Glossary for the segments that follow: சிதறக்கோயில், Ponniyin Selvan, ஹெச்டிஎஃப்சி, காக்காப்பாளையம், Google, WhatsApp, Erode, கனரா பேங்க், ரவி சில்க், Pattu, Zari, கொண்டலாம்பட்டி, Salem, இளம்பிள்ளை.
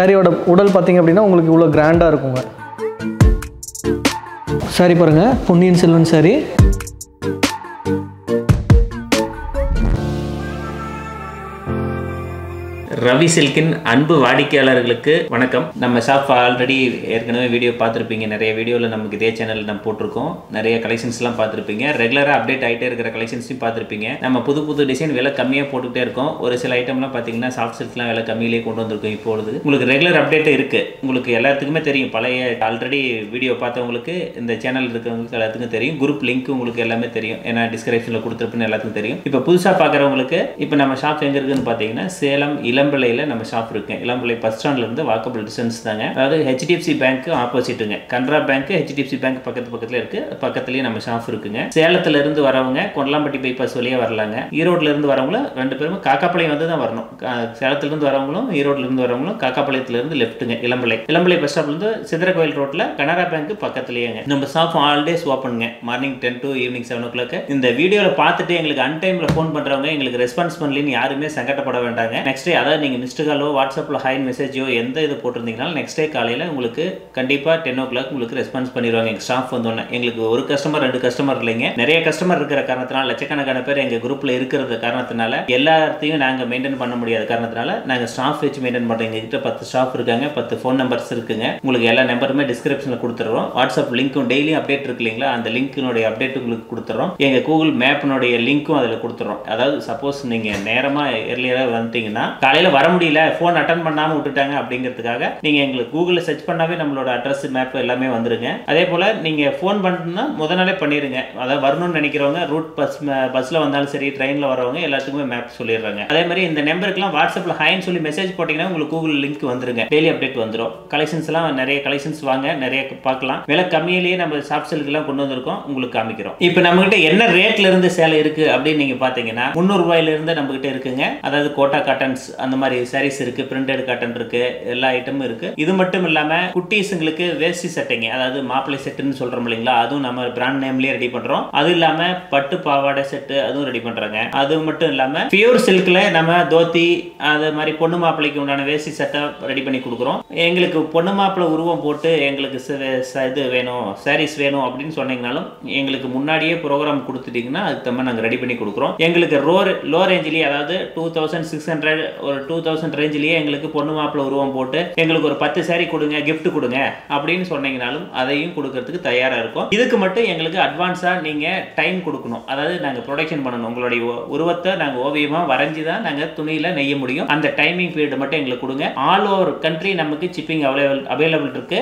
சாரியோட உடல் பாத்தீங்க அப்படினா உங்களுக்கு இவ்வளவு கிராண்டா இருக்குங்க. சாரி பாருங்க, பொன்னியின் செல்வன் சாரி. ரவி சில்கின் அன்பு வாடிக்கையாளர்களுக்கு வணக்கம். நம்ம ஷாப் ஆல்ரெடி ஏற்கனவே வீடியோ பார்த்துருப்பீங்க, நிறைய வீடியோவில் நமக்கு இதே சேனலில் நம்ம போட்டிருக்கோம். நிறைய கலெக்ஷன்ஸ்லாம் பார்த்துருப்பீங்க, ரெகுலராக அப்டேட் ஆகிட்டே இருக்கிற கலெக்ஷன்ஸையும் பார்த்துருப்பீங்க. நம்ம புது புது டிசைன் விலை கம்மியாக போட்டுகிட்டே இருக்கோம். ஒரு சில ஐட்டம்லாம் பார்த்தீங்கன்னா சாஃப்ட் சில்க்லாம் விலை கம்மியிலே கொண்டு வந்திருக்கோம். இப்பொழுது உங்களுக்கு ரெகுலர் அப்டேட் இருக்குது, உங்களுக்கு எல்லாத்துக்குமே தெரியும். பழைய ஆல்ரெடி வீடியோ பார்த்தவங்களுக்கு, இந்த சேனல் இருக்கிறவங்களுக்கு எல்லாத்துக்கும் தெரியும். குரூப் லிங்க் உங்களுக்கு எல்லாமே தெரியும், ஏன்னா டிஸ்கிரிப்ஷனில் கொடுத்துருப்பேன்னு எல்லாத்துக்கும் தெரியும். இப்போ புதுசாக பார்க்குறவங்களுக்கு, இப்போ நம்ம ஷாப் எங்கே இருக்குதுன்னு பார்த்தீங்கன்னா, சேலம் இளம்பிள்ளையில் நம்ம ஷாப் இருக்கேன். இளம்பிள்ளை பஸ் ஸ்டாண்ட்லேருந்து வாக்கபிள் டிஸ்டன்ஸ் தாங்க. அதாவது ஹெச்டிஎஃப்சி பேங்க்கு ஆப்போசிட்டுங்க. கனரா பேங்க்கு ஹெச்டிஎஃப்சி பேங்க் பக்கத்தில் இருக்குது. பக்கத்துலேயே நம்ம ஷாப் இருக்குங்க. சேலத்துலேருந்து வரவங்க கொண்டலாம்பட்டி பைபாஸ் வழியாக வரலாங்க. ஈரோட்லேருந்து வரவங்களும் ரெண்டு பேரும் காக்காப்பாளையம் வந்து தான் வரணும். சேலத்துலேருந்து வரவங்களும் ஈரோட்லேருந்து வரவங்களும் காக்காப்பாளையத்துலேருந்து லெஃப்ட்டுங்க. இளம்பிள்ளை பஸ் ஸ்டாப்லேருந்து சிதறக்கோயில் ரோட்டில் கனரா பேங்க்கு பக்கத்துலேயேங்க. நம்ம ஷாப் ஆல்டேஸ் ஓப்பனுங்க, மார்னிங் 10 to ஈவினிங் 7 o'clock. இந்த வீடியோவில் பார்த்துட்டு எங்களுக்கு அன்டைமில் ஃபோன் பண்ணுறவங்க, எங்களுக்கு ரெஸ்பான்ஸ் பண்ணலன்னு யாருமே சங்கடப்பட வேண்டாங்க. நெக்ஸ்ட் அதாவது நீங்கள் மிஸ்டு காலோ வாட்ஸ்அப்பில் ஹாய் மெசேஜோ எந்த இது போட்டிருந்தீங்கனாலும் நெக்ஸ்ட் டே காலையில் உங்களுக்கு கண்டிப்பாக 10 o'clock உங்களுக்கு ரெஸ்பான்ஸ் பண்ணிடுவாங்க. எங்கள் ஸ்டாஃப் வந்தோன்னே. எங்களுக்கு ஒரு கஸ்டமர் 2 கஸ்டமர் இல்லைங்க, நிறைய கஸ்டமர் இருக்கிற காரணத்தினால, லட்சக்கணக்கான பேர் எங்கள் குரூப்பில் இருக்கிறது காரணத்தினால, எல்லாத்தையும் நாங்கள் மெயின்டைன் பண்ண முடியாத காரணத்தினால நாங்கள் ஸ்டாஃப் வச்சு மெயின்டைன் பண்ணுறோம். எங்ககிட்ட 10 ஸ்டாஃப் இருக்காங்க, 10 ஃபோன் நம்பர்ஸ் இருக்குங்க. உங்களுக்கு எல்லா நம்பருமே டிஸ்கிரிப்ஷனில் கொடுத்துட்றோம். வாட்ஸ்அப் லிங்க்கும் டெய்லியும் அப்டேட் இருக்கு இல்லைங்களா, அந்த லிங்க்கினுடைய அப்டேட் உங்களுக்கு கொடுத்துட்றோம். எங்கள் கூகுள் மேப்பினுடைய லிங்க்கும் அதில் கொடுத்துட்றோம். அதாவது சப்போஸ் நீங்கள் நேரமாக ஏர்லியராக வந்துட்டீங்கன்னா, காலையில் வர முடியல, ஃபோன் அட்டன் பண்ணாமல் விட்டுட்டாங்க அப்படிங்கிறதுக்காக நீங்கள் எங்களுக்கு கூகுளில் சர்ச் பண்ணாவே நம்மளோட அட்ரஸ் மேப் எல்லாமே வந்துருங்க. அதே போல் நீங்கள் ஃபோன் பண்ணணும்னா முதல் நாளே பண்ணிடுங்க. அதாவது வரணும்னு நினைக்கிறவங்க, ரூட் பஸ்ஸில் வந்தாலும் சரி, ட்ரெயினில் வரவங்க எல்லாத்துக்குமே மேப் சொல்லிடுறாங்க. அதே மாதிரி இந்த நம்பருக்குலாம் வாட்ஸ்அப்பில் ஹாய்ன்னு சொல்லி மெசேஜ் போட்டிங்கன்னா உங்களுக்கு கூகுள் லிங்க் வந்துருங்க. டெய்லி அப்டேட் வந்துடும். கலெக்ஷன்ஸ்லாம் நிறைய கலெக்ஷன்ஸ் வாங்க, நிறைய பார்க்கலாம். விலை கம்மியிலேயே நம்ம ஷாப் சில்க்லாம் கொண்டு வந்திருக்கோம், உங்களுக்கு காமிக்கிறோம். இப்போ நம்மகிட்ட என்ன ரேட்லேருந்து சேலை இருக்குது அப்படின்னு நீங்கள் பார்த்தீங்கன்னா, 300 ரூபாயிலேருந்து நம்மகிட்ட இருக்குங்க. அதாவது கோட்டா காட்டன்ஸ் அந்த மாதிரி சாரீஸ் இருக்கு, பிரிண்டட் காட்டன் இருக்கு, எல்லா ஐட்டமும் இருக்கு. இது மட்டும் இல்லாம குட்டீஸ்ங்களுக்கு வேஷ்டி சட்டைங்க, அதாவது மாப்பிளை செட்டுன்னு சொல்றோம் இல்லைங்களா, அதுவும் நம்ம பிராண்ட் நேம்லயே ரெடி பண்றோம். அது இல்லாம பட்டு பாவாடை செட்டு அதுவும் ரெடி பண்றாங்க. அது மட்டும் இல்லாம பியூர் சில்க்ல நம்ம தோத்தி அது மாதிரி பொண்ணு மாப்பிளைக்கு உண்டான வேஷ்டி சட்டை ரெடி பண்ணி கொடுக்குறோம். எங்களுக்கு பொண்ணு மாப்பிளை உருவம் போட்டு எங்களுக்கு இது வேணும், சாரீஸ் வேணும் அப்படின்னு சொன்னீங்கனாலும் எங்களுக்கு முன்னாடியே ப்ரோக்ராம் கொடுத்துட்டீங்கன்னா அதுக்கு தம்ம நாங்கள் ரெடி பண்ணி கொடுக்குறோம். எங்களுக்கு லோ ரேஞ்சிலேயே, அதாவது 2600 ஒரு 2000 ரேஞ்சிலேயே எங்களுக்கு பொண்ணு மாப்பிள உருவம் போட்டு எங்களுக்கு ஒரு 10 சாரி கொடுங்க, கிஃப்ட் கொடுங்க அப்படின்னு சொன்னீங்கனாலும் அதையும் கொடுக்கறதுக்கு தயாராக இருக்கும். இதுக்கு மட்டும் எங்களுக்கு அட்வான்ஸாக நீங்கள் டைம் கொடுக்கணும். அதாவது நாங்கள் ப்ரொடக்ஷன் பண்ணணும், உங்களுடைய உருவத்தை நாங்கள் ஓவியமாக வரைஞ்சி தான் நாங்கள் துணியில் நெய்ய முடியும். அந்த டைமிங் பீரியட் மட்டும் எங்களுக்கு கொடுங்க. ஆல் ஓவர் கண்ட்ரி நமக்கு ஷிப்பிங் அவைலபிள் இருக்குது.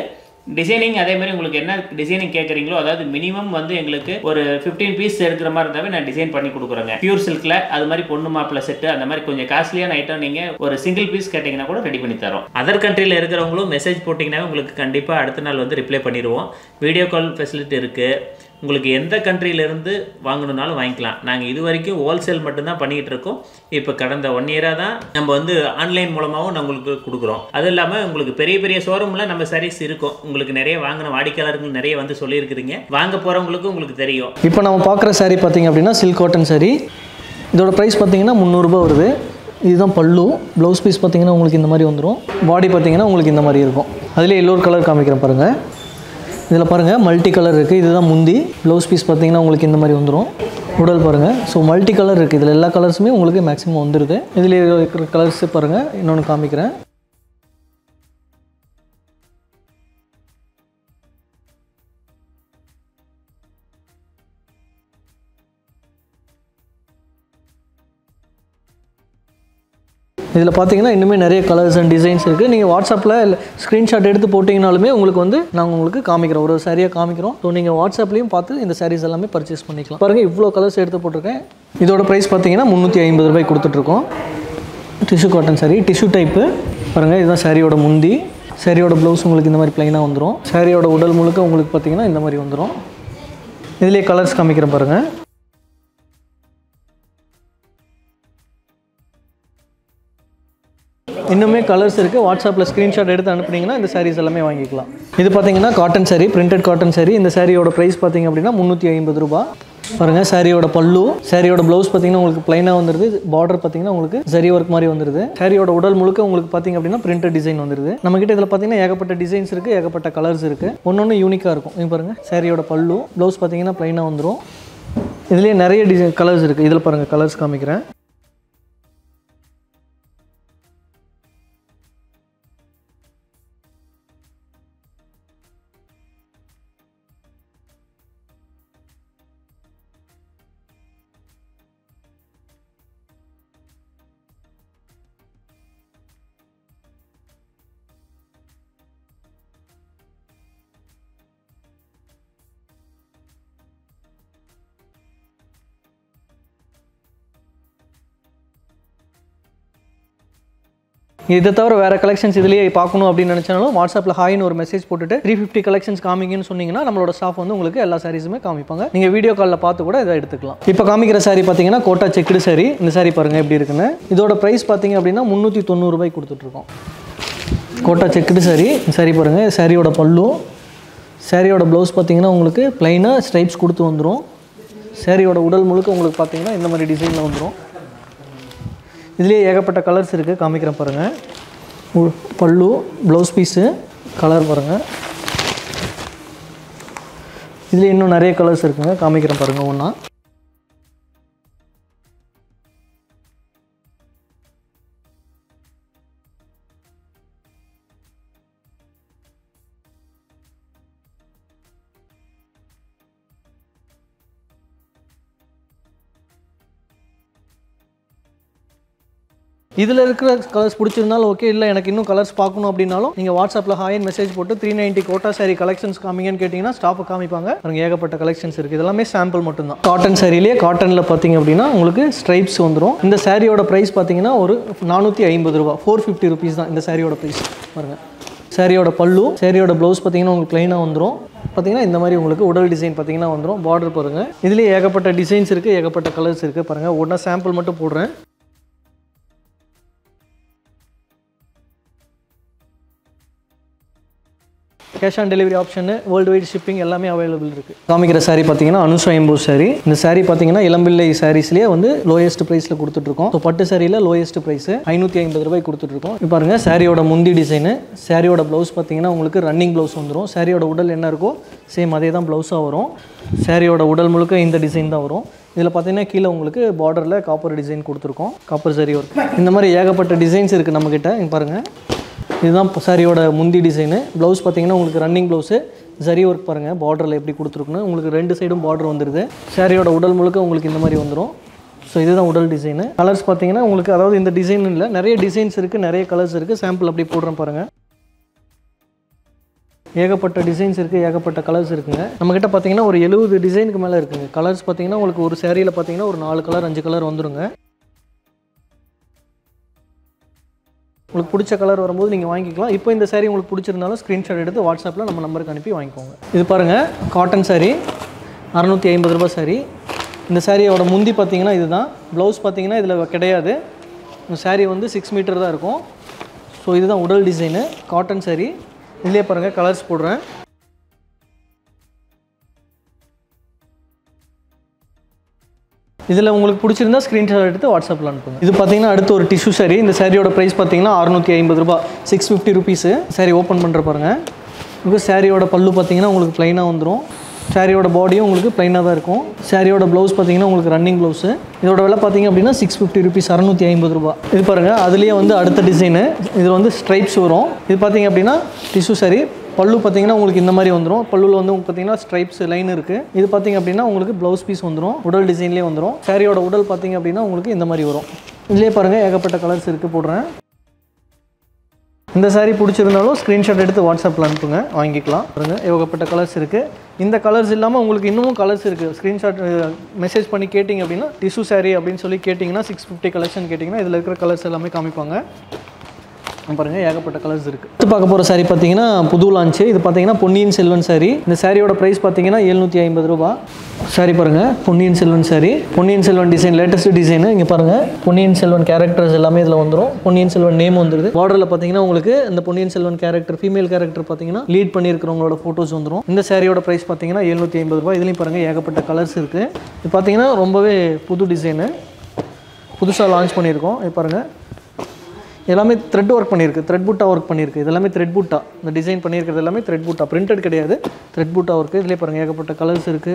டிசைனிங் அதே மாதிரி உங்களுக்கு என்ன டிசைனிங் கேட்குறீங்களோ, அதாவது மினிமம் வந்து எங்களுக்கு ஒரு 15 பீஸ் எடுக்கிற மாதிரி இருந்தாவே நான் டிசைன் பண்ணி கொடுக்குறேங்க. பியூர் சில்கில் அது மாதிரி பொண்ணு மாப்பிள செட்டு அந்த மாதிரி கொஞ்சம் காஸ்ட்லியான ஐட்டம் நீங்கள் ஒரு சிங்கிள் பீஸ் கேட்டிங்கன்னா கூட ரெடி பண்ணி தரோம். அதர் கண்ட்ரியில் இருக்கிறவங்களும் மெசேஜ் போட்டிங்கன்னா உங்களுக்கு கண்டிப்பாக அடுத்த நாள் வந்து ரிப்ளை பண்ணிடுவோம். வீடியோ கால் ஃபெசிலிட்டி இருக்குது. உங்களுக்கு எந்த கண்ட்ரியிலேருந்து வாங்கணுன்னாலும் வாங்கிக்கலாம். நாங்கள் இது வரைக்கும் ஹோல்சேல் மட்டும்தான் பண்ணிக்கிட்டு இருக்கோம். இப்போ கடந்த 1 year தான் நம்ம வந்து ஆன்லைன் மூலமாகவும் நான் உங்களுக்கு கொடுக்குறோம். அது இல்லாமல் உங்களுக்கு பெரிய பெரிய ஷோரூமில் நம்ம சாரீஸ் இருக்கும். உங்களுக்கு நிறைய வாங்கின வாடிக்கையாளர்கள் நிறைய வந்து சொல்லியிருக்கிறீங்க, வாங்க போகிறவங்களுக்கும் உங்களுக்கு தெரியும். இப்போ நம்ம பார்க்குற சாரீ பார்த்தீங்க அப்படின்னா சில்க் காட்டன் சாரீ. இதோட ப்ரைஸ் பார்த்தீங்கன்னா 300 ரூபாய் வருது. இதுதான் பல்லு. ப்ளவுஸ் பீஸ் பார்த்தீங்கன்னா உங்களுக்கு இந்த மாதிரி வந்துடும். பாடி பார்த்தீங்கன்னா உங்களுக்கு இந்த மாதிரி இருக்கும். அதிலே எல்லோர் கலர் காமிக்கிறேன் பாருங்கள். இதில் பாருங்கள் மல்டி கலர் இருக்குது. இதுதான் முந்தி. ப்ளவுஸ் பீஸ் பார்த்தீங்கன்னா உங்களுக்கு இந்த மாதிரி வந்துடும். உடல் பாருங்கள். ஸோ மல்டி கலர் இருக்குது. இதில் எல்லா கலர்ஸுமே உங்களுக்கு மேக்ஸிமம் வந்துடுது. இதில் இருக்கிற கலர்ஸ் பாருங்கள், இன்னொன்று காமிக்கிறேன். இதில் பார்த்தீங்கன்னா இன்னுமே நிறைய கலர்ஸ் அண்ட் டிசைன்ஸ் இருக்குது. நீங்கள் வாட்ஸ்அப்பில் ஸ்க்ரீன்ஷாட் எடுத்து போட்டிங்கனாலுமே உங்களுக்கு வந்து நாங்கள் உங்களுக்கு காமிக்கிறோம், ஒரு சாரியாக காமிக்கிறோம். ஸோ நீங்கள் வாட்ஸ்அப்லேயும் பார்த்து இந்த சாரீஸ் எல்லாமே பர்ச்சேஸ் பண்ணிக்கலாம். பாருங்கள், இவ்வளோ கலர்ஸ் எடுத்து போட்டிருக்கேன். இதோட ப்ரைஸ் பார்த்தீங்கன்னா 350 ரூபாய் கொடுத்துட்ருக்கோம். Tissue cotton sari, tissue type. பாருங்கள், இதுதான் சாரியோட முந்தி. சாரியோட ப்ளவுஸ் உங்களுக்கு இந்த மாதிரி ப்ளைனாக வந்துடும். சாரியோட உடல் முழுக்க உங்களுக்கு பார்த்தீங்கன்னா இந்த மாதிரி வந்துடும். இதிலே கலர்ஸ் காமிக்கிறேன் பாருங்கள். இன்னுமே கலர்ஸ் இருக்குது. வாட்ஸ்அப்பில் ஸ்க்ரீன்ஷாட் எடுத்து அனுப்புனீங்கன்னா இந்த சாரீஸ் எல்லாமே வாங்கிக்கலாம். இது பார்த்தீங்கன்னா cotton sari, printed cotton sari. இந்த சாரியோட ப்ரைஸ் பார்த்தீங்க அப்படின்னா 350 ரூபாய். பாருங்க சாரியோட பல்லு சாரியோட ப்лауஸ் பாத்தீங்கன்னா உங்களுக்கு ப்ளைனா வந்திருது border பாத்தீங்கன்னா உங்களுக்கு ஜரி work மாதிரி வந்திருது சாரியோட உடல் முழுக்க உங்களுக்கு பாத்தீங்க அப்படினா printed design வந்திருது நமக்கிட்ட இதல பாத்தீங்கன்னா ஏகப்பட்ட டிசைன்ஸ் இருக்கு ஏகப்பட்ட கலர்ஸ் இருக்கு ஒவ்வொண்ணு யூனிக்கா இருக்கும் இங்க பாருங்க சாரியோட பல்லு ப்лауஸ் பாத்தீங்கன்னா ப்ளைனா வந்துரும் இதுலயே நிறைய டிசைன் கலர்ஸ் இருக்கு இதல பாருங்க கலர்ஸ் காமிக்கிறேன் If you have collections, you can WhatsApp hi message 350 collections coming in, our staff will come in all sarees. You can see the video call. Now, the saree is Kota checked saree. This saree is the price of 390 Kota checked saree. This saree is the pallu. Saree oda blouse is plain stripes. Saree oda udal mulukku is design. There are many colors here. There is a blouse piece, color. There are many colors here. If you like these colors, okay, you can colors WhatsApp hi and message 390 Kota saree collections coming in and stop collections. This is sample. Cotton saree, cotton stripes. This saree price is 450 rupees. This saree price. Saree pallu, saree blouse plain. This design border. There are designs and colors. I sample. Cash on delivery option worldwide shipping எல்லாமே available இருக்கு. காமிக்கிற saree பாத்தீங்கன்னா Anusha emboss saree. இந்த saree பாத்தீங்கன்னா இளம்பிள்ளை sareesலயே வந்து lowest price ல கொடுத்துட்டு இருக்கோம். சோ பட்டு saree-ல lowest price 550 ரூபாய் கொடுத்துட்டு இருக்கோம். இப்போ பாருங்க saree-யோட முந்தி டிசைன், saree-யோட blouse பாத்தீங்கன்னா உங்களுக்கு running blouse வந்துரும். saree-யோட உடல் என்ன இருக்கோ சேம் அதே தான் blouse-ஆ வரும். saree-யோட உடல் முழுக்க இந்த டிசைன் தான் வரும். இதல பாத்தீங்கன்னா கீழ உங்களுக்கு border-ல copper design கொடுத்திருக்கோம். copper saree work. இந்த மாதிரி ஏகப்பட்ட designs இருக்கு நம்மகிட்ட. இங்க பாருங்க. This is the saree-oda mundi design. Blouse pathina ungalku running blouse zari work parunga border la eppadi kuduthirukku ungalku rendu side border vandirudhu saree-oda udal mulukku ungalku indha mari vandirum so idhu dhaan udal design colors pathina ungalku adhaavadhu indha design illa nariya designs irukku nariya colors irukku sample appadi podran parunga ஏகப்பட்ட designs இருக்கு ஏகப்பட்ட colours இருக்குங்க. நம்மகிட்ட பாத்தீங்கன்னா ஒரு 70 டிசைனுக்கு மேல இருக்குங்க. கலர்ஸ் பாத்தீங்கன்னா உங்களுக்கு ஒரு saree-ல பாத்தீங்கன்னா ஒரு 4 கலர் 5 கலர் வந்துருங்க. உங்களுக்கு பிடிச்ச கலர் வரும்போது நீங்க வாங்கிக்கலாம். இப்போ இந்த saree உங்களுக்கு பிடிச்சிருந்தாலும் ஸ்கிரீன்ஷாட் எடுத்து WhatsApp-ல நம்ம நம்பருக்கு அனுப்பி வாங்கிக்கோங்க. இது பாருங்க cotton saree 650 ரூபாய் saree. இந்த saree-யோட முந்தி பாத்தீங்கன்னா இதுதான். blouse பாத்தீங்கன்னா இதுல கிடையாது. இந்த saree வந்து 6 மீட்டர் தான் இருக்கும். சோ இதுதான் உடல் டிசைன் cotton saree. இதுலயே பாருங்க கலர்ஸ் போடுறேன். If you like this, you can screenshot the WhatsApp. This is a tissue saree. This price is 650 rupees. Saree open the saree. You can plain the saree. You body plain the saree. Blouse running blouse. This is 650 rupees. This is design. This is stripes. This is tissue saree. பல்லு பாத்தீங்கன்னா உங்களுக்கு இந்த மாதிரி வந்துரும் பல்லுல வந்து உங்களுக்கு பாத்தீங்கன்னா ஸ்ட்ரைப்ஸ் லைன் இருக்கு இது பாத்தீங்க அப்படினா உங்களுக்கு ப்лауஸ் பீஸ் வந்துரும் உடல் டிசைன்லயே வந்துரும் சாரியோட உடல் பாத்தீங்க அப்படினா உங்களுக்கு இந்த மாதிரி வரும் இதுலயே பாருங்க ஏகப்பட்ட கலர்ஸ் இருக்கு போடுறேன் இந்த saree பிடிச்சிருந்தாலும் ஸ்கிரீன்ஷாட் எடுத்து WhatsApp-ல அனுப்புங்க வாங்கிக்கலாம் பாருங்க ஏகப்பட்ட கலர்ஸ் இருக்கு இந்த கலர்ஸ் இல்லாம உங்களுக்கு இன்னும் கலர்ஸ் இருக்கு ஸ்கிரீன்ஷாட் மெசேஜ் பண்ணி கேட்டிங்க அப்படினா tissue saree அப்படினு சொல்லி கேட்டிங்கனா 650 கலெக்ஷன் கேட்டிங்கனா இதுல இருக்கிற கலர்ஸ் எல்லாமே காமிப்பாங்க பாருங்க ஏகப்பட்ட கலர்ஸ் இருக்கு. இது பார்க்க போற saree பாத்தீங்கன்னா புது லான்ச். இது பாத்தீங்கன்னா பொன்னியின் செல்வன் saree. இந்த saree-யோட பிரைஸ் பாத்தீங்கன்னா 750 ரூபாய். saree பாருங்க Ponniyin Selvan saree. Ponniyin Selvan design latest design. இங்க பாருங்க பொன்னியின் செல்வன் characters எல்லாமே இதல வந்துரும். பொன்னியின் செல்வன் நேம் வந்துருது. borderல பாத்தீங்கன்னா உங்களுக்கு இந்த Ponniyin Selvan character female character பாத்தீங்கன்னா லீட் பண்ணி இருக்கறவங்களோட photos வந்துரும். இந்த saree-யோட பிரைஸ் பாத்தீங்கன்னா 750 ரூபாய். இதுலயும் பாருங்க ஏகப்பட்ட கலர்ஸ் இருக்கு. இது பாத்தீங்கன்னா ரொம்பவே புது டிசைன். புதுசா லான்ச் பண்ணிருக்கோம். இது பாருங்க எல்லாமே thread work பண்ணிருக்கு. thread bootta work பண்ணிருக்கு. இதெல்லாம் thread bootta. இந்த டிசைன் பண்ணிருக்கிறது எல்லாமே thread bootta. printed கிடையாது. thread bootta work. இதுல பாருங்க ஏகப்பட்ட கலர்ஸ் இருக்கு.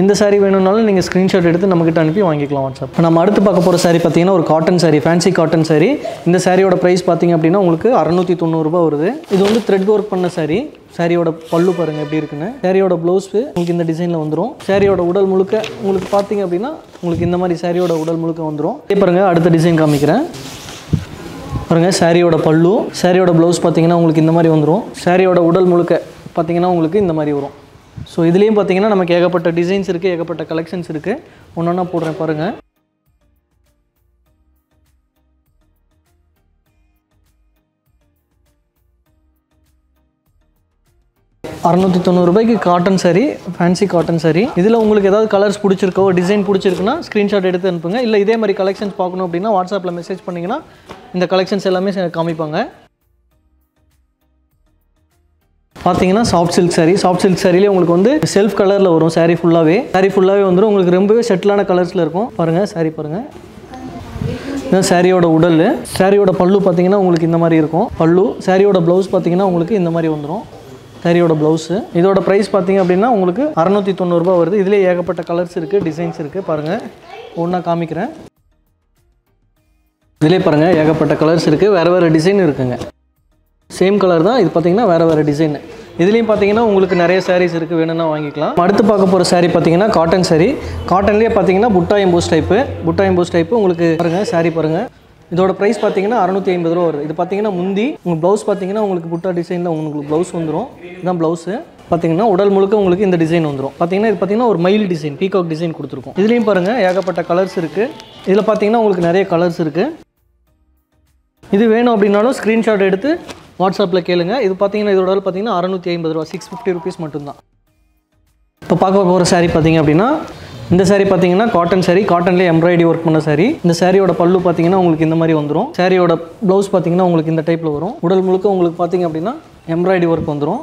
இந்த saree வேணும்னாலும் நீங்க ஸ்கிரீன்ஷாட் எடுத்து நமக்கிட்ட அனுப்பி வாங்கிக்கலாம் வாட்ஸ்அப். நம்ம அடுத்து பார்க்க போற saree பாத்தீங்கன்னா ஒரு cotton saree, fancy cotton saree. இந்த saree-யோட பிரைஸ் பாத்தீங்க அப்படினா உங்களுக்கு 690 ரூபாய் வருது. இது வந்து thread work பண்ண saree. saree-யோட பல்லு பாருங்க எப்படி இருக்குன்னு. saree-யோட blouse உங்களுக்கு இந்த டிசைன்ல வந்துரும். saree-யோட உடல் முழுக்க உங்களுக்கு பாத்தீங்க அப்படினா உங்களுக்கு இந்த மாதிரி saree-யோட உடல் முழுக்க வந்துரும். இதே பாருங்க அடுத்த டிசைன் காமிக்கிறேன். பாருங்க saree-யோட பல்லு, saree-யோட blouse பாத்தீங்கன்னா உங்களுக்கு இந்த மாதிரி வந்துரும். saree-யோட உடல் முழுக்க பாத்தீங்கன்னா உங்களுக்கு இந்த மாதிரி வரும். So இதுலயும் பாத்தீங்கன்னா நமக்கு ஏகப்பட்ட டிசைன்ஸ் இருக்கு, ஏகப்பட்ட கலெக்ஷன்ஸ் இருக்கு. ஒண்ணொண்ணா போடுறேன் பாருங்க. ₹690 cotton saree, fancy cotton saree. இதுல உங்களுக்கு ஏதாவது கலர்ஸ் பிடிச்சிருக்கோ, டிசைன் பிடிச்சிருக்குனா ஸ்கிரீன்ஷாட் எடுத்து அனுப்புங்க. இல்ல இதே மாதிரி கலெக்ஷன்ஸ் பார்க்கணும் அப்படினா WhatsAppல மெசேஜ் பண்ணீங்கனா இந்த கலெக்ஷன்ஸ் எல்லாமே காமிப்பாங்க. பாத்தீங்கன்னா சாஃப்ட் சில்க் சாரியில உங்களுக்கு வந்து செல்ஃப் கலர்ல வரும். saree full-ஆவே வந்து உங்களுக்கு ரொம்பவே செட்டலான கலர்ஸ்ல இருக்கும். பாருங்க saree பாருங்க. இந்த saree-யோட உடல், saree-யோட பல்லு பாத்தீங்கன்னா உங்களுக்கு இந்த மாதிரி இருக்கும். பல்லு, saree-யோட blouse பாத்தீங்கன்னா உங்களுக்கு இந்த மாதிரி வந்துரும். saree-யோட blouse இதோட பிரைஸ் பாத்தீங்க அப்படினா உங்களுக்கு 690 ரூபாய் வருது. இதுலயே ஏகப்பட்ட கலர்ஸ் இருக்கு, டிசைன்ஸ் இருக்கு. பாருங்க ஒண்ணா காமிக்கிறேன். இதுலயே பாருங்க ஏகப்பட்ட கலர்ஸ் இருக்கு, வேற டிசைன் இருக்குங்க. சேம் கலர் தான். இது பாத்தீங்கன்னா வேற டிசைன். இதுலயும் பாத்தீங்கன்னா உங்களுக்கு நிறைய sarees இருக்கு, வேணும்னா வாங்கிக்கலாம். அடுத்து பார்க்க போற saree பாத்தீங்கன்னா காட்டன் saree. காட்டன்லயே பாத்தீங்கன்னா புட்டா எம்போஸ் டைப் உங்களுக்கு பாருங்க saree பாருங்க. இதோட பிரைஸ் பாத்தீங்கன்னா 650 ரூபாய் வருது. இது பாத்தீங்கன்னா முந்தி. உங்க ப்ளவுஸ் பாத்தீங்கன்னா உங்களுக்கு புட்டா டிசைன்ல உங்களுக்கு ப்ளவுஸ் வந்துரும். இதான் ப்ளவுஸ். பாத்தீங்கன்னா உடல் முழுக்க உங்களுக்கு இந்த டிசைன் வந்துரும். பாத்தீங்கன்னா இது பாத்தீங்கன்னா ஒரு மயில் டிசைன், பீகாக் டிசைன் கொடுத்திருக்கோம். இதுலயும் பாருங்க ஏகப்பட்ட கலர்ஸ் இருக்கு. இதுல பாத்தீங்கன்னா உங்களுக்கு நிறைய கலர்ஸ் இருக்கு. இது வேணும் அப்படினாலும் ஸ்கிரீன்ஷாட் எடுத்து WhatsAppல கேளுங்க. இது பாத்தீங்கன்னா இதோட விலை பாத்தீங்கன்னா 650 ரூபாய், 650 rupees மட்டும் தான். இப்ப பார்க்க போற saree பாத்தீங்க அப்படினா இந்த saree பாத்தீங்கன்னா காட்டன் saree. காட்டன்ல எம்ப்ராய்டரி work பண்ண saree. இந்த saree-யோட பல்லு பாத்தீங்கன்னா உங்களுக்கு இந்த மாதிரி வந்துரும். saree-யோட blouse பாத்தீங்கன்னா உங்களுக்கு இந்த டைப்ல வரும். உடல் முழுக்க உங்களுக்கு பாத்தீங்க அப்படினா எம்ப்ராய்டரி work வந்துரும்.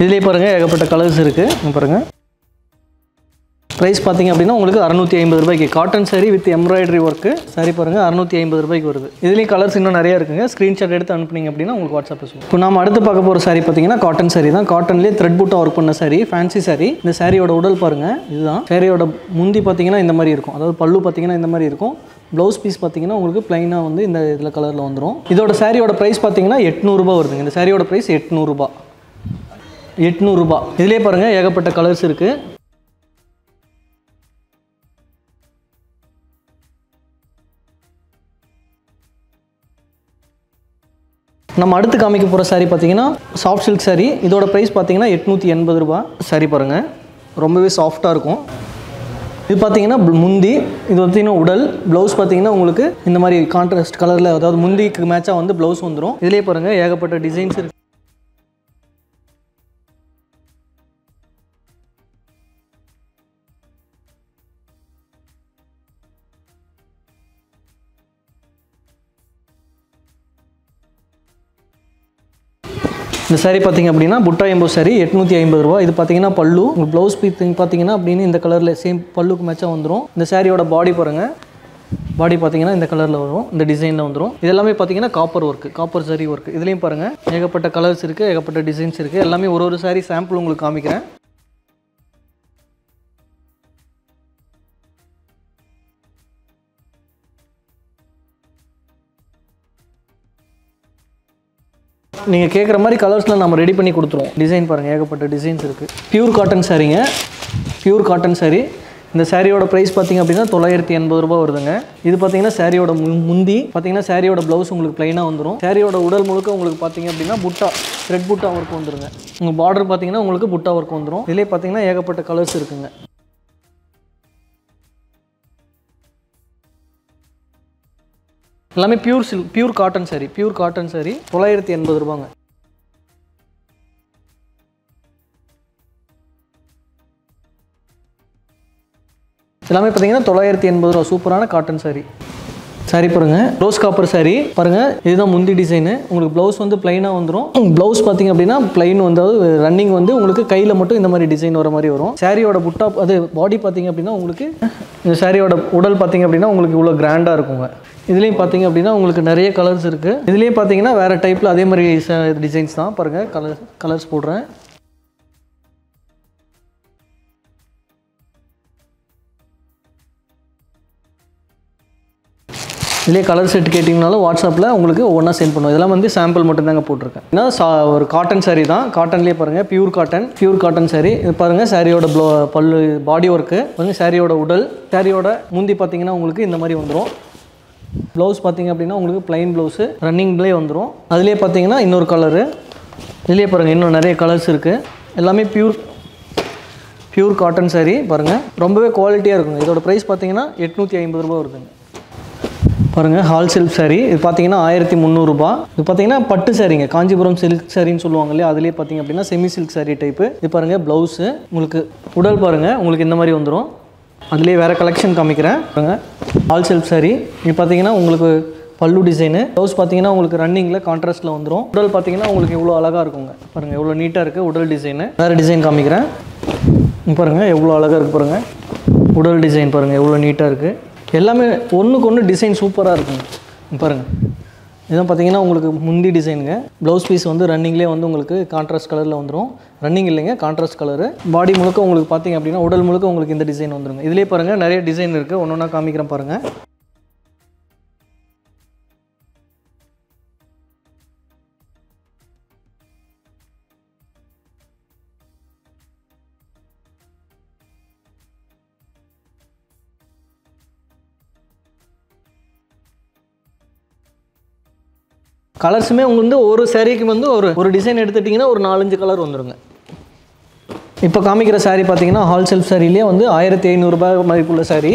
இதுலயே பாருங்க ஏகப்பட்ட கலர்ஸ் இருக்கு. பாருங்க பிரைஸ் பாத்தீங்க அப்படினா உங்களுக்கு 650 ரூபாய்க்கு cotton saree with embroidery work. saree பாருங்க 650 ரூபாய்க்கு வருது. இதுலயே கலர்ஸ் இன்னும் நிறைய இருக்குங்க. ஸ்கிரீன்ஷாட் எடுத்து அனுப்புனீங்க அப்படினா உங்களுக்கு WhatsAppல சொல்லுங்க. இப்போ நாம அடுத்து பார்க்க போற saree பாத்தீங்கன்னா காட்டன் saree தான். காட்டன்லயே thread bootta work பண்ண saree, ஃபேன்சி saree. இந்த saree-யோட உடல் பாருங்க இதுதான். saree-யோட முந்தி பாத்தீங்கன்னா இந்த மாதிரி இருக்கும். அதாவது பல்லு பாத்தீங்கன்னா இந்த மாதிரி இருக்கும். blouse piece பாத்தீங்கன்னா உங்களுக்கு ப்ளைனா வந்து இந்த இதல கலர்ல வந்துரும். இதோட saree-யோட பிரைஸ் பாத்தீங்கன்னா 800 ரூபாய் வருது. இந்த saree-யோட பிரைஸ் 800 ரூபாய். இதுலயே பாருங்க ஏகப்பட்ட கலர்ஸ் இருக்கு. நம்ம அடுத்து காமிக்க போற saree பாத்தீங்கன்னா சாஃப்ட் silk saree. இதோட பிரைஸ் பாத்தீங்கன்னா 880 ரூபாய். saree பாருங்க ரொம்பவே சாஃப்ட்டா இருக்கும். இது பாத்தீங்கன்னா முந்தி. இது பாத்தீங்கன்னா உடல். blouse பாத்தீங்கன்னா உங்களுக்கு இந்த மாதிரி கான்ட்ராஸ்ட் கலர்ல, அதாவது முந்திக்கு மேட்சா வந்து blouse வந்துரும். இதுலயே பாருங்க ஏகப்பட்ட டிசைன்ஸ் இருக்கு. இந்த saree பாத்தீங்க அப்படினா புட்டா எம்போஸ் saree 850 ரூபாய். இது பாத்தீங்கன்னா பல்லு, உங்க blouse பீஸ் பாத்தீங்கன்னா அப்படினே இந்த கலர்ல சேம் பல்லுக்கு மேட்சா வந்துரும். இந்த saree-யோட பாடி பாருங்க. பாடி பாத்தீங்கன்னா இந்த கலர்ல வரும், இந்த டிசைன்ல வந்துரும். இதெல்லாம் பாத்தீங்கன்னா copper work, copper saree work. இதுலயும் பாருங்க ஏகப்பட்ட கலர்ஸ் இருக்கு, ஏகப்பட்ட டிசைன்ஸ் இருக்கு. எல்லாமே ஒரு saree sample உங்களுக்கு காமிக்கிறேன். நீங்க கேக்குற மாதிரி கலர்ஸ்ல நாம ரெடி பண்ணி கொடுத்துறோம். டிசைன் பாருங்க ஏகப்பட்ட டிசைன்ஸ் இருக்கு. பியூர் காட்டன் சாரீங்க. இந்த saree-யோட பிரைஸ் பாத்தீங்க அப்படினா 980 ரூபாய் வருதுங்க. இது பாத்தீங்கன்னா saree-யோட முந்தி. பாத்தீங்கன்னா saree-யோட blouse உங்களுக்கு ப்ளைனா வந்துரும். saree-யோட உடல் முழுக்க உங்களுக்கு பாத்தீங்க அப்படினா புட்டா, thread bootta work வந்துருங்க. உங்க border பாத்தீங்கன்னா உங்களுக்கு புட்டா work வந்துரும். இதுலயே பாத்தீங்கன்னா ஏகப்பட்ட கலர்ஸ் இருக்குங்க. எல்லாமே pure silk, pure cotton saree, pure cotton saree 980 ரூபாங்க. எல்லாமே பாத்தீங்கன்னா 980 ரூபாய் சூப்பரான cotton saree. Sari parunga, rose copper sari parunga. This is the mundi design. Ungalku blouse vandu plain ah vandrum. Blouse pathinga appadina plain vandadhu running vandu ungalku kaiyila mattum indha mari design vara mari varum. Sari oda butta adu body pathinga appadina ungalku indha sari oda udal pathinga appadina ungalku ivlo grand ah irukum. Idhileyum pathinga appadina ungalku nariya colors irukku. Idhileyum pathina vera type la adhe mari designs dhaan parunga colors podren. If you have color set, you can send WhatsApp. Sample is cotton saree. Cotton pure cotton. Pure cotton saree. Saree body work. Saree udal. Saree mundi pathina blouse pathina plain blouse. Running play vandrum. Adile pathina innor color. Idile parunga innum nariya colors irukku. Ellame pure cotton saree parunga. Rombave quality ah irukum. Idoda price pathina 850 rupees varudhu. பாருங்க ஹால் silk saree இது பாத்தீங்கன்னா 1300 ரூபாய். இது பாத்தீங்கன்னா பட்டு சாரீங்க, Kanchipuram silk saree ன்னு சொல்லுவாங்க இல்லையா, அதுலயே பாத்தீங்க அப்படினா semi silk saree டைப். இது பாருங்க blouse உங்களுக்கு உடல் பாருங்க உங்களுக்கு இந்த மாதிரி வந்துரும். அதுலயே வேற கலெக்ஷன் காமிக்கிறேன் பாருங்க. ஹால் silk saree இது பாத்தீங்கன்னா உங்களுக்கு பல்லு டிசைன், blouse பாத்தீங்கன்னா உங்களுக்கு ரன்னிங்ல கான்ட்ராஸ்ட்ல வந்துரும். உடல் பாத்தீங்கன்னா உங்களுக்கு இவ்ளோ அழகா இருக்குங்க. பாருங்க இவ்ளோ நீட்டா இருக்கு உடல் டிசைன். வேற டிசைன் காமிக்கிறேன் பாருங்க இவ்ளோ அழகா இருக்கு பாருங்க. உடல் டிசைன் பாருங்க இவ்ளோ நீட்டா இருக்கு. எல்லாமே ஒண்ணுக்கு ஒண்ணு டிசைன் சூப்பரா இருக்கும் பாருங்க. இதான் பாத்தீங்கன்னா உங்களுக்கு முந்தி டிசைன்ங்க. ப்лауஸ் பீஸ் வந்து ரன்னிங்லயே வந்து உங்களுக்கு கான்ட்ராஸ்ட் கலர்ல வந்துரும். ரன்னிங் இல்லங்க கான்ட்ராஸ்ட் கலர். பாடி முழுக்க உங்களுக்கு பாத்தீங்க அப்படினா உடல் முழுக்க உங்களுக்கு இந்த டிசைன் வந்துருங்க. இதுலயே பாருங்க நிறைய டிசைன் இருக்கு. ஒவ்வொண்ணா காமிக்கிறேன் பாருங்க. Colors में उन्होंने और सारी के बंदो और डिज़ाइन ऐड करते टीना और नालंज कलर उन्होंने इप्पा कामी करा सारी पाती ना होलसेल सारी लिया उन्हें 1500 मारी पुला सारी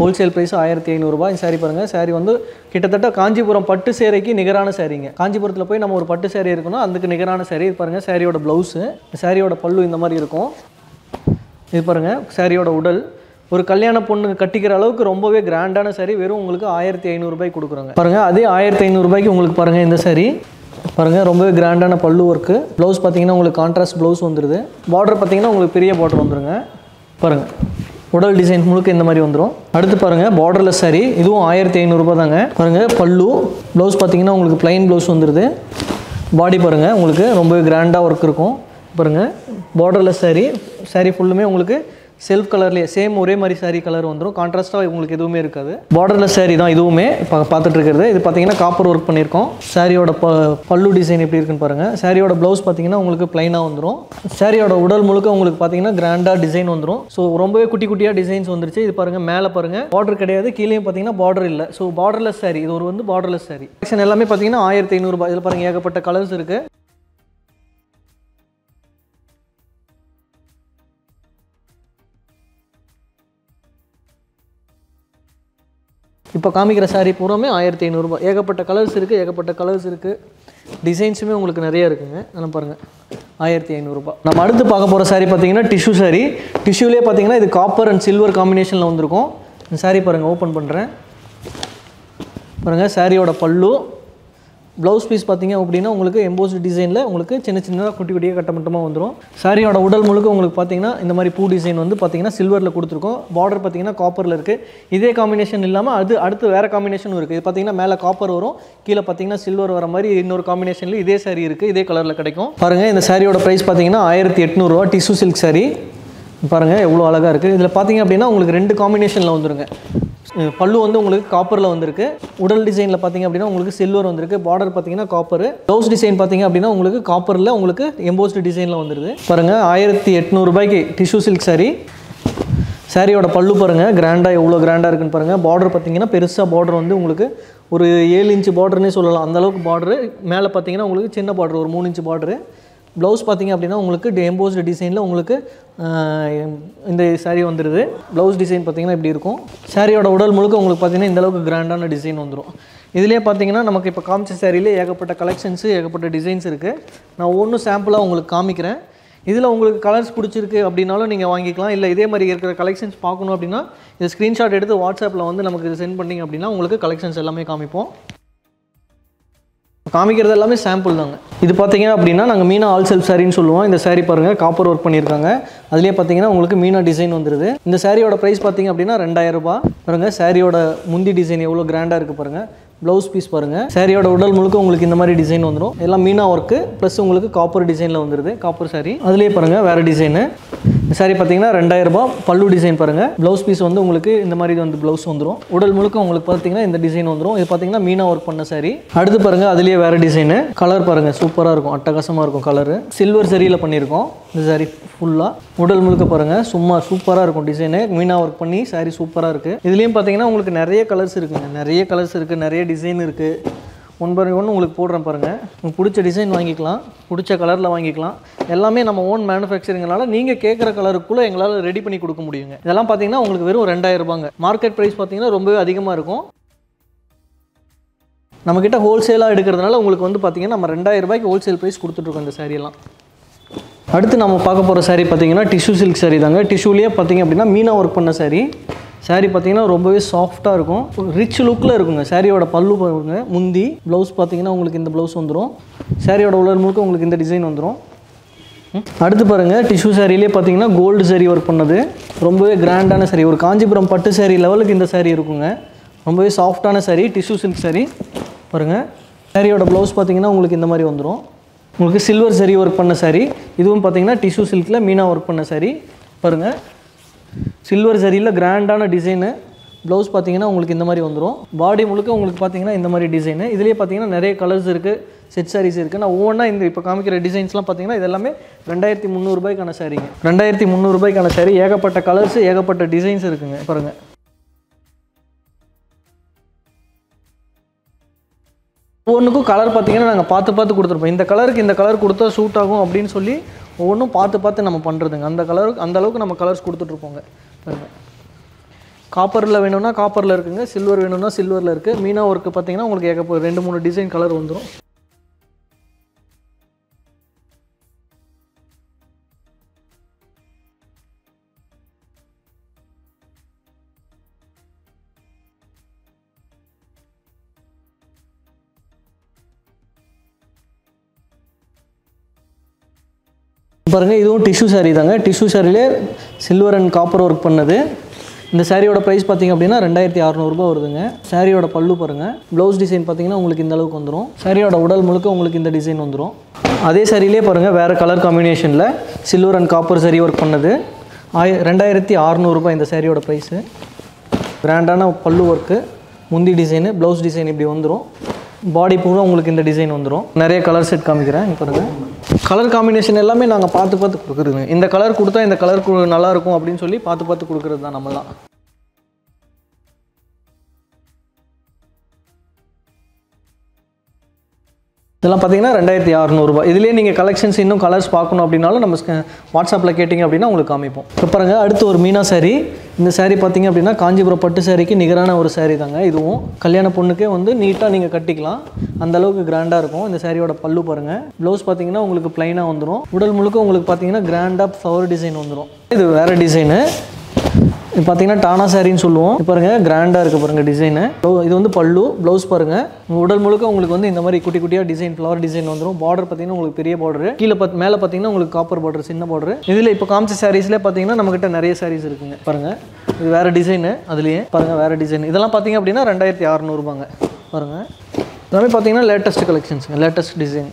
होलसेल प्राइस 1500 इन सारी परंगे सारी वंदो किटटटा कांजीपुरम पट्टे सारी की निगराना सारी है कांजीपुरम तलपे ना मोर पट्टे सारी रखो ना अंधक निगराना सारी परंगे सारी वड़ा ब्लाउज़ है सारी वड़ा पल्लू इन दमारी रखो इस परंगे सारी वड़ा उडल ஒரு கல்யாண பொண்ணு கட்டிக்கிற அளவுக்கு ரொம்பவே கிராண்டான saree வெறும் உங்களுக்கு 1500 ரூபாய் கொடுக்குறாங்க. பாருங்க அதே 1500 ரூபாய்க்கு உங்களுக்கு பாருங்க இந்த saree. பாருங்க ரொம்பவே கிராண்டான பல்லு work. Blouse பாத்தீங்கன்னா உங்களுக்கு கான்ட்ராஸ்ட் blouse வந்துருது. Border பாத்தீங்கன்னா உங்களுக்கு பெரிய border வந்துருங்க. பாருங்க உடல் டிசைன் முழுக்க இந்த மாதிரி வந்துரும். அடுத்து பாருங்க borderless saree இதுவும் 1500 ரூபாய் தாங்க. பாருங்க பல்லு blouse பாத்தீங்கன்னா உங்களுக்கு plain blouse வந்துருது. பாடி பாருங்க உங்களுக்கு ரொம்பவே கிராண்டா work இருக்கும். பாருங்க borderless saree ஃபுல்லுமே உங்களுக்கு செல்ஃப் கலர்லயே சேம் ஒரே மாதிரி saree கலர் வந்துரும். கான்ட்ராஸ்டா உங்களுக்கு எதுவுமே இருக்காது. பார்டர்லெஸ் saree தான் இதுவுமே பார்த்துட்டு இருக்குறது. இது பாத்தீங்கன்னா காப்பர் வர்க் பண்ணிருக்கோம். சாரியோட பல்லு டிசைன் எப்படி இருக்குன்னு பாருங்க. சாரியோட ப்лауஸ் பாத்தீங்கன்னா உங்களுக்கு ப்ளைனா வந்துரும். சாரியோட உடல் முழுக்க உங்களுக்கு பாத்தீங்கன்னா கிராண்டா டிசைன் வந்துரும். சோ ரொம்பவே குட்டி குட்டியா டிசைன்ஸ் வந்துருச்சு. இது பாருங்க மேலே பாருங்க border கிடையாது, கீழேயும் பாத்தீங்கன்னா border இல்ல. சோ பார்டர்லெஸ் saree இது ஒரு வந்து பார்டர்லெஸ் saree. கலெக்ஷன் எல்லாமே பாத்தீங்கன்னா 1500 ரூபாய். இதுல பாருங்க ஏகப்பட்ட கலர்ஸ் இருக்கு. இப்போ காமிக்கிற saree பூராமே 1500 ரூபாய். ஏகப்பட்ட கலர்ஸ் இருக்கு. டிசைன்ஸுமே உங்களுக்கு நிறைய இருக்குங்க. நம்ம பாருங்க 1500 ரூபாய். நம்ம அடுத்து பார்க்க போற saree பாத்தீங்கன்னா டிஷ்யூ saree. டிஷ்யூலயே பாத்தீங்கன்னா இது காப்பர் அண்ட் silver காம்பினேஷன்ல வந்திருக்கும். இந்த saree பாருங்க ஓபன் பண்றேன். பாருங்க சாரியோட பல்லு ப்лауஸ் பீஸ் பாத்தீங்க அப்படினா உங்களுக்கு எம்போஸ்ட் டிசைன்ல உங்களுக்கு சின்ன சின்னதா குட்டி கட்டமட்டமா வந்துரும். சாரியோட உடல் முழுக்க உங்களுக்கு பாத்தீங்கன்னா இந்த மாதிரி பூ டிசைன் வந்து பாத்தீங்கன்னா silverல கொடுத்திருக்கோம். border பாத்தீங்கன்னா காப்பர்ல இருக்கு. இதே காம்பினேஷன் இல்லாம அது அடுத்து வேற காம்பினேஷனும் இருக்கு. இது பாத்தீங்கன்னா மேலே காப்பர் வரும், கீழ பாத்தீங்கன்னா silver வர மாதிரி இன்னொரு காம்பினேஷன்ல இதே saree இருக்கு. இதே கலர்ல கிடைக்கும். பாருங்க இந்த சாரியோட பிரைஸ் பாத்தீங்கன்னா 1800 ரூபாய். டிஷ்யூ silk saree பாருங்க எவ்வளவு அழகா இருக்கு. இதுல பாத்தீங்க அப்படினா உங்களுக்கு ரெண்டு காம்பினேஷன்ல வந்துருங்க. பல்லு வந்து உங்களுக்கு காப்பர்ல வந்திருக்கு. உடல் டிசைன்ல பாத்தீங்க அப்படினா உங்களுக்கு சில்வர் வந்திருக்கு. border பாத்தீங்கன்னா காப்பர். ப்лауஸ் டிசைன் பாத்தீங்க அப்படினா உங்களுக்கு காப்பர்ல உங்களுக்கு எம்போஸ்ட் டிசைன்ல வந்திருது. பாருங்க 1800 ரூபாய்க்கு டிஷ்யூ silk saree. சாரியோட பல்லு பாருங்க கிராண்டா எவ்வளவு கிராண்டா இருக்குன்னு பாருங்க. border பாத்தீங்கன்னா பெருசா border வந்து உங்களுக்கு ஒரு 7 இன்ச் borderனே சொல்லலாம். அந்த அளவுக்கு border. மேலே பாத்தீங்கன்னா உங்களுக்கு சின்ன border ஒரு 3 இன்ச் border. blouse பாத்தீங்க அப்படினா உங்களுக்கு embossed designல உங்களுக்கு இந்த saree வந்திருது blouse design பாத்தீங்கன்னா இப்படி இருக்கும் சாரியோட உடல் முழுக்க உங்களுக்கு பாத்தீங்கன்னா இந்த அளவுக்கு கிராண்டான டிசைன் வந்துரும் இதிலே பாத்தீங்கன்னா நமக்கு இப்ப காமிச்ச சாரியில ஏகப்பட்ட கலெக்ஷன்ஸ் ஏகப்பட்ட டிசைன்ஸ் இருக்கு நான் ஒவ்வொரு சாம்பிளா உங்களுக்கு காமிக்கிறேன் இதில உங்களுக்கு கலர்ஸ் பிடிச்சிருக்கு அப்படினாலும் நீங்க வாங்கிக்கலாம் இல்ல இதே மாதிரி இருக்கிற கலெக்ஷன்ஸ் பார்க்கணும் அப்படினா இந்த ஸ்கிரீன்ஷாட் எடுத்து வாட்ஸ்அப்ல வந்து நமக்கு சென்ட் பண்ணீங்க அப்படினா உங்களுக்கு கலெக்ஷன்ஸ் எல்லாமே காமிப்போம் காமிக்கிறது எல்லாமே சாம்பிள் தாங்க இது பாத்தீங்க அப்படினா நாங்க மீனா ஆல் செல்ஃப் சாரின்னு சொல்லுவோம் இந்த சாரி பாருங்க காப்பர் வர்க் பண்ணிருக்காங்க அதுலயே பாத்தீங்கன்னா உங்களுக்கு மீனா டிசைன் வந்திருது இந்த சாரியோட பிரைஸ் பாத்தீங்க அப்படினா 2000 ரூபாய் பாருங்க சாரியோட முந்தி டிசைன் எவ்வளவு கிராண்டா இருக்கு பாருங்க blouse piece பாருங்க சாரியோட உடல் முழுக்க உங்களுக்கு இந்த மாதிரி டிசைன் வந்திரும் எல்லாம் மீனா வர்க் பிளஸ் உங்களுக்கு காப்பர் டிசைன்ல வந்திருது காப்பர் சாரி அதுலயே பாருங்க வேற டிசைன் இந்த சாரி பாத்தீங்கன்னா 2000 ரூபாய் பல்லு டிசைன் பாருங்க blouse piece வந்து உங்களுக்கு இந்த மாதிரி வந்து blouse வந்துரும் உடல் முழுக்க உங்களுக்கு பாத்தீங்கன்னா இந்த டிசைன் வந்துரும் இது பாத்தீங்கன்னா மீனா வர்க் பண்ண சாரி அடுத்து பாருங்க அதுலயே வேற டிசைன் கலர் பாருங்க சூப்பரா இருக்கும் அட்டகாசமா இருக்கும் கலர் silver சரியில பண்ணிருக்கோம் இந்த சாரி ஃபுல்லா உடல் முழுக்க பாருங்க சும்மா சூப்பரா இருக்கும் டிசைன் மீனா வர்க் பண்ணி சாரி சூப்பரா இருக்கு இதுலயும் பாத்தீங்கன்னா உங்களுக்கு நிறைய கலர்ஸ் இருக்குங்க நிறைய கலர்ஸ் இருக்கு நிறைய டிசைன் இருக்கு One by one, you can buy a design, you can buy a color. You can buy our own manufacturing, you can buy a color and ready it. You can buy the market price. We have a wholesale price, tissue silk saree. Tissue saree saree பாத்தீங்கன்னா ரொம்பவே சாஃப்ட்டா இருக்கும் rich லுக்ல இருக்குங்க சாரியோட பல்லு பாருங்க முந்தி blouse பாத்தீங்கன்னா உங்களுக்கு இந்த blouse வந்துரும் சாரியோட உலர் முழுக்க உங்களுக்கு இந்த டிசைன் வந்துரும் அடுத்து பாருங்க டிஷ்யூ சாரியிலே பாத்தீங்கன்னா gold saree work பண்ணது ரொம்பவே கிராண்டான saree ஒரு காஞ்சிபுரம் பட்டு saree லெவலுக்கு இந்த saree இருக்குங்க ரொம்பவே சாஃப்ட்டான saree tissue silk saree பாருங்க சாரியோட blouse பாத்தீங்கன்னா உங்களுக்கு இந்த மாதிரி வந்துரும் உங்களுக்கு silver saree work பண்ண saree இதுவும் பாத்தீங்கன்னா tissue silkல மீனா work பண்ண saree பாருங்க Silver saree grand design blouse pathina ungalku indha mari vandurum body mulukku ungalku pathina indha mari design idiliye pathina nariya colors irukku set sarees irukku na ovonna indha ipo kaamikira designs la pathina idellame 2300 rupay kana saree 2300 rupay kana saree yegapatta colors yegapatta designs irukku parunga ஒவ்வொன்னுக்கு colour பாத்தீங்கன்னா நாங்க பாத்து கொடுத்துறோம் இந்த colour கொடுத்தா suit ஆகும் அப்படினு சொல்லி ஒவ்வொன்னும் பாத்து நம்ம பண்றதுங்க அந்த கலர் அந்த அளவுக்கு நம்ம கலர்ஸ் கொடுத்துட்டு இருக்கோங்க பாருங்க காப்பர்ல வேணும்னா காப்பர்ல இருக்குங்க silver வேணும்னா silverல இருக்கு மீனா work பாத்தீங்கன்னா உங்களுக்கு ஏகப்ப 2 3 டிசைன் கலர் வந்துரும் பாருங்க இதுவும் டிஷ்யூ saree தாங்க டிஷ்யூ சாரியில silver and copper work பண்ணது இந்த சாரியோட பிரைஸ் பாத்தீங்க அப்படினா 2600 ரூபாய் வருதுங்க சாரியோட பல்லு பாருங்க blouse design பாத்தீங்கன்னா உங்களுக்கு இந்த அளவுக்கு வந்துரும் சாரியோட உடல் முழுக்க உங்களுக்கு இந்த டிசைன் வந்துரும் அதே சாரியிலே பாருங்க வேற கலர் காம்பினேஷன்ல silver and copper saree work பண்ணது 2600 ரூபாய் இந்த சாரியோட பிரைஸ் கிராண்டான பல்லு work முந்தி டிசைன் blouse design இப்படி வந்துரும் பாடி பூரா உங்களுக்கு இந்த டிசைன் வந்துரும் நிறைய கலர் செட் காமிக்கிறேன் இங்க பாருங்க கலர் காம்பினேஷன் எல்லாமே நாங்க பாத்து குடுக்குறோம் இந்த கலர் கொடுத்தா இந்த கலர் நல்லா இருக்கும் அப்படினு சொல்லி பாத்து குடுக்குறது தான் நம்மலாம் இதெல்லாம் பாத்தீங்கன்னா 2600 ரூபாய் இதுலயே நீங்க கலெக்ஷன்ஸ் இன்னும் கலர்ஸ் பார்க்கணும் அப்படினாலும் நம்ம வாட்ஸ்அப்ல கேட்டிங்க அப்படினா உங்களுக்கு காமிப்போம் இப்ப பாருங்க அடுத்து ஒரு மீனா saree இந்த saree பாத்தீங்க அப்படினா காஞ்சிபுரம் பட்டு sareeக்கு நிகரான ஒரு saree தாங்க இதுவும் கல்யாண பொண்ணுக்கே வந்து நீட்டா நீங்க கட்டிக்கலாம் அந்த அளவுக்கு கிராண்டா இருக்கும் இந்த சாரியோட பல்லு பாருங்க blouse பாத்தீங்கன்னா உங்களுக்கு ப்ளைனா வந்துரும் உடல் முழுக்க உங்களுக்கு பாத்தீங்கன்னா கிராண்டா ஃப்ளவர் டிசைன் வந்துரும் இது வேற டிசைன் இது பாத்தீங்கன்னா டானா சாரின்னு சொல்லுவோம் இது பாருங்க கிராண்டா இருக்கு பாருங்க டிசைன் இது வந்து பல்லு blouse பாருங்க உடல் முழுக்க உங்களுக்கு வந்து இந்த மாதிரி குட்டி குட்டியா டிசைன் ஃப்ளவர் டிசைன் வந்துரும் border பாத்தீங்கன்னா உங்களுக்கு பெரிய border கீழ மேல பாத்தீங்கன்னா உங்களுக்கு காப்பர் border சின்ன border இதுல இப்ப காமிச்ச sareesல பாத்தீங்கன்னா நமக்கிட்ட நிறைய sarees இருக்குங்க பாருங்க இது வேற டிசைன் அதுலயே பாருங்க வேற டிசைன் இதெல்லாம் பாத்தீங்க அப்படினா 2600 ரூபாய்ங்க பாருங்க எல்லாமே பாத்தீங்கன்னா லேட்டஸ்ட் கலெக்ஷன்ஸ் லேட்டஸ்ட் டிசைன்